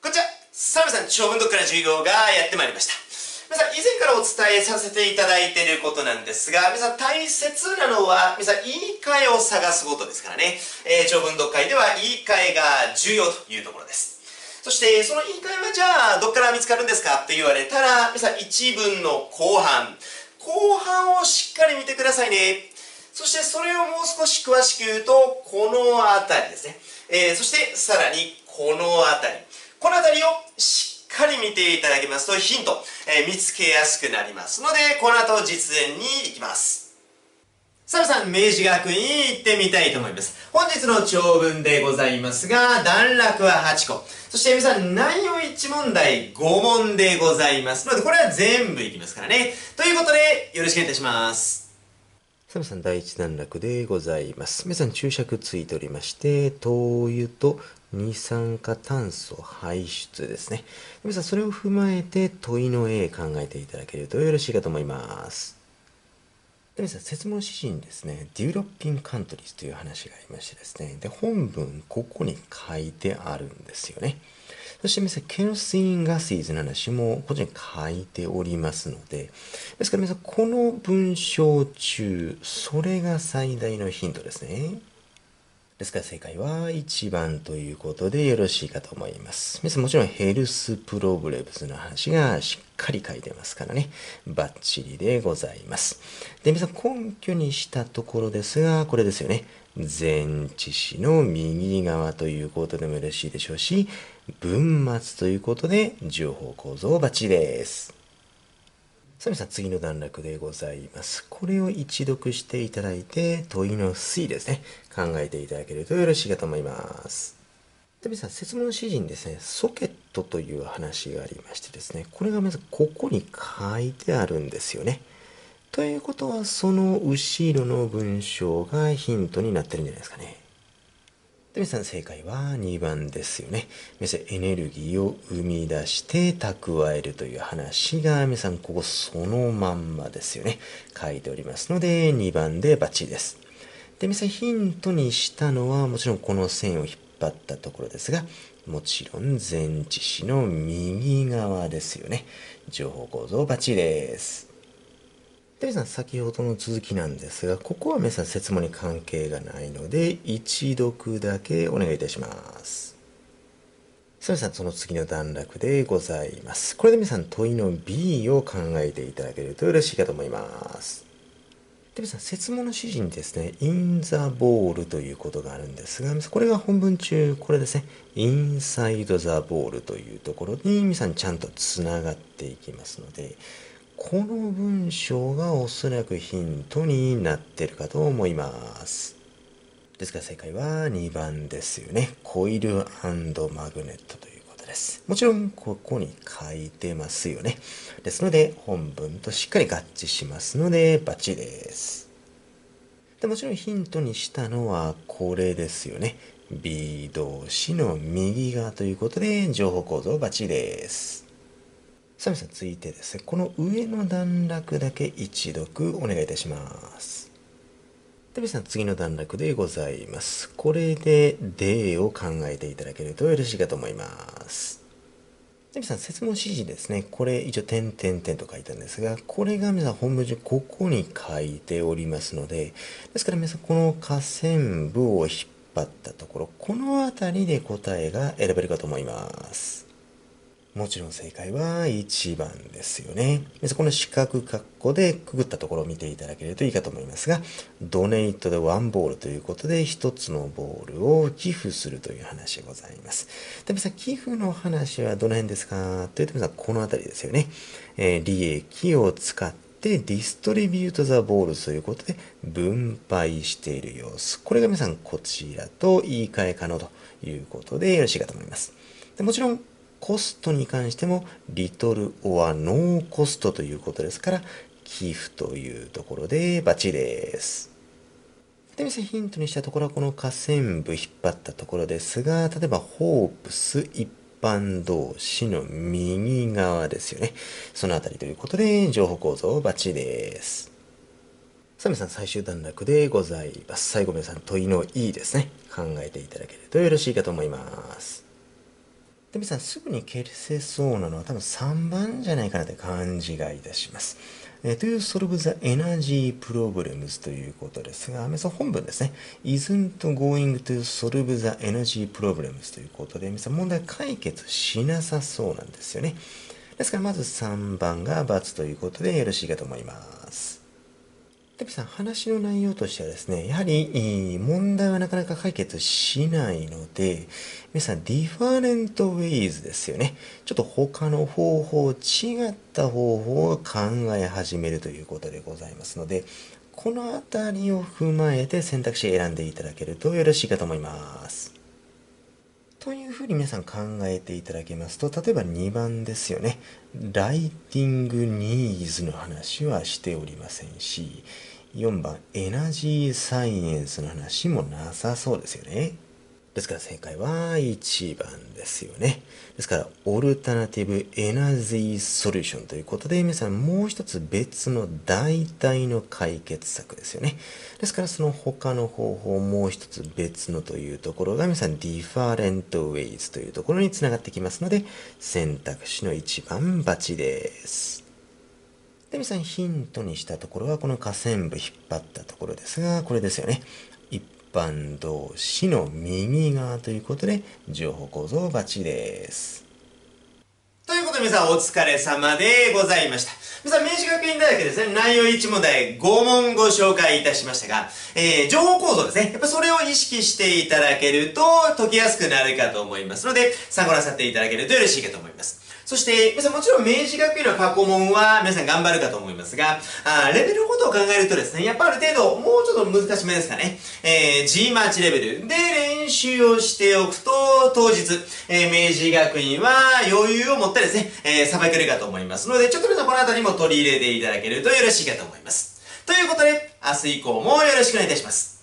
こんにちは、澤部さん長文読から授業がやってまいりました。皆さん以前からお伝えさせていただいていることなんですが、皆さん大切なのは皆さん言い換えを探すことですからね。長文読解では言い換えが重要というところです。そしてその言い換えはじゃあどこから見つかるんですかと言われたら、皆さん一文の後半をしっかり見てくださいね。そしてそれをもう少し詳しく言うと、この辺りですね。そしてさらにこの辺り。この辺りをしっかり見ていただきますとヒント、見つけやすくなりますので、この後実演に行きます。澤部さん明治学院に行ってみたいと思います。本日の長文でございますが、段落は8個、そして皆さん内容1問題5問でございますので、これは全部いきますからね。ということでよろしくお願いいたします。澤部さん第一段落でございます。皆さん注釈ついておりまして、灯油と二酸化炭素排出ですね。皆さんそれを踏まえて問いの A 考えていただけるとよろしいかと思います。皆さん設問指針にですね、ディベロッピングカントリーズという話がありましてですね、で本文ここに書いてあるんですよね。そして皆さん、ケロシンガスイズの話もこちらに書いておりますので、ですから皆さん、この文章中、それが最大のヒントですね。ですから正解は1番ということでよろしいかと思います。皆さん、もちろんヘルスプロブレムズの話がしっかり書いてますからね、バッチリでございます。で、皆さん、根拠にしたところですが、これですよね。前置詞の右側ということでもよろしいでしょうし、文末ということで情報構造バッチリです。さあ皆さん次の段落でございます。これを一読していただいて問いの C ですね、考えていただけるとよろしいかと思います。皆さん設問指針ですね、ソケットという話がありましてですね、これがまずここに書いてあるんですよね。ということは、その後ろの文章がヒントになってるんじゃないですかね。で、皆さん正解は2番ですよね。皆さんエネルギーを生み出して蓄えるという話が、皆さんここそのまんまですよね。書いておりますので、2番でバッチリです。で、皆さんヒントにしたのは、もちろんこの線を引っ張ったところですが、もちろん前置詞の右側ですよね。情報構造バッチリです。で皆さん先ほどの続きなんですが、ここは皆さん設問に関係がないので一読だけお願いいたします。さあ皆さんその次の段落でございます。これで皆さん問いの B を考えていただけると嬉しいかと思います。で皆さん設問の指示にですね、インザボールということがあるんですが、これが本文中、これですね、インサイドザボールというところに皆さんちゃんとつながっていきますので、この文章がおそらくヒントになってるかと思います。ですから正解は2番ですよね。コイル&マグネットということです。もちろんここに書いてますよね。ですので本文としっかり合致しますのでバッチリです。で、もちろんヒントにしたのはこれですよね。B 動詞の右側ということで情報構造バッチリです。さあ皆さん続いてですね、この上の段落だけ一読お願いいたします。で皆さん次の段落でございます。これで D を考えていただけるとよろしいかと思います。で皆さん設問指示ですね、これ一応点々点と書いたんですが、これが皆さん本文中ここに書いておりますので、ですから皆さんこの下線部を引っ張ったところ、この辺りで答えが選べるかと思います。もちろん正解は1番ですよね。この四角括弧でくぐったところを見ていただけるといいかと思いますが、ドネイトでワンボールということで、一つのボールを寄付するという話でございます。で、皆さん、寄付の話はどの辺ですかというと、皆さん、この辺りですよね。利益を使ってディストリビュートザボールということで、分配している様子。これが皆さん、こちらと言い換え可能ということでよろしいかと思います。でもちろん、コストに関してもリトルオアノーコストということですから、寄付というところでバッチリです。で皆さんヒントにしたところはこの下線部引っ張ったところですが、例えばホープス一般動詞の右側ですよね。そのあたりということで情報構造バッチリです。さあ皆さん最終段落でございます。最後皆さん問いの E ですね、考えていただけるとよろしいかと思います。で、皆さんすぐに消せそうなのは多分3番じゃないかなって感じがいたします。To solve the energy problems ということですが、皆さん本文ですね。isn't going to solve the energy problems ということで、皆さん問題解決しなさそうなんですよね。ですからまず3番が×ということでよろしいかと思います。で、皆さん話の内容としてはですね、やはり問題はなかなか解決しないので、皆さんディファレントウェイズですよね。ちょっと他の方法、違った方法を考え始めるということでございますので、このあたりを踏まえて選択肢を選んでいただけるとよろしいかと思います。というふうに皆さん考えていただけますと、例えば2番ですよね。ライティングニーズの話はしておりませんし、4番エナジーサイエンスの話もなさそうですよね。ですから正解は1番ですよね。ですからオルタナティブエナジーソリューションということで、皆さんもう一つ別の代替の解決策ですよね。ですからその他の方法もう一つ別のというところが皆さんディファレントウェイズというところにつながってきますので、選択肢の1番バチです。で、皆さんヒントにしたところはこの下線部引っ張ったところですが、これですよね。一般動詞の右側ということで、情報構造バッチリです。ということで皆さんお疲れ様でございました。皆さん明治学院大学ですね、内容1問題5問ご紹介いたしましたが、情報構造ですね、やっぱそれを意識していただけると解きやすくなるかと思いますので、参考なさっていただけるとよろしいかと思います。そして、皆さんもちろん明治学院の過去問は皆さん頑張るかと思いますが、レベルごとを考えるとですね、やっぱある程度、もうちょっと難しめですかね。G マーチレベルで練習をしておくと、当日、明治学院は余裕を持ってですね、さばけるかと思いますので、ちょっと皆さんこのあたりも取り入れていただけるとよろしいかと思います。ということで、明日以降もよろしくお願いいたします。